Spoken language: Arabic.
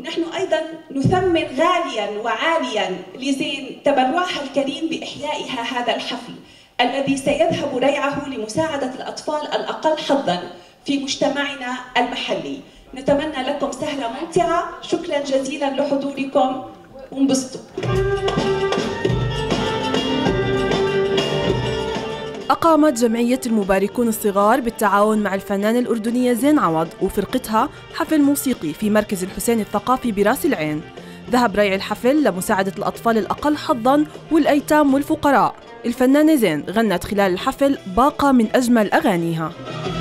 نحن أيضا نثمن غاليا وعاليا لزين تبرعها الكريم بإحيائها هذا الحفل الذي سيذهب ريعه لمساعدة الأطفال الأقل حظا في مجتمعنا المحلي. نتمنى لكم سهرة ممتعة، شكرا جزيلا لحضوركم وانبسطوا. أقامت جمعية المباركون الصغار بالتعاون مع الفنانة الأردنية زين عوض وفرقتها حفل موسيقي في مركز الحسين الثقافي براس العين. ذهب ريع الحفل لمساعدة الأطفال الأقل حظاً والأيتام والفقراء. الفنانة زين غنت خلال الحفل باقة من أجمل أغانيها.